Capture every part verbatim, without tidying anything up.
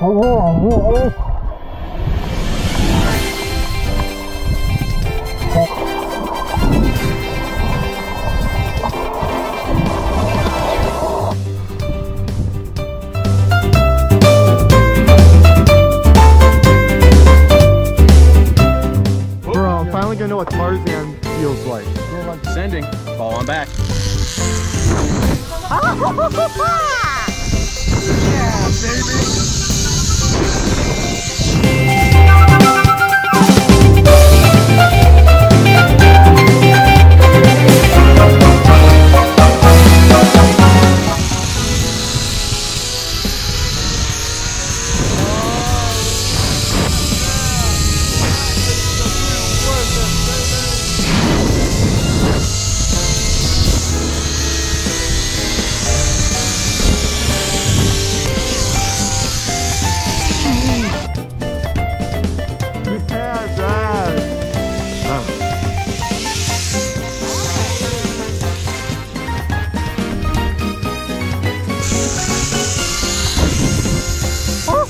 โอ้โหKnow what Tarzan feels like. Sending. Ball on back. Yeah, baby. One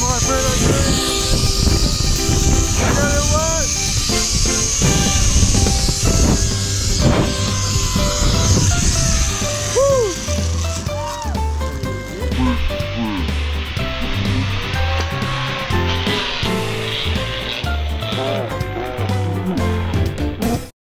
more for the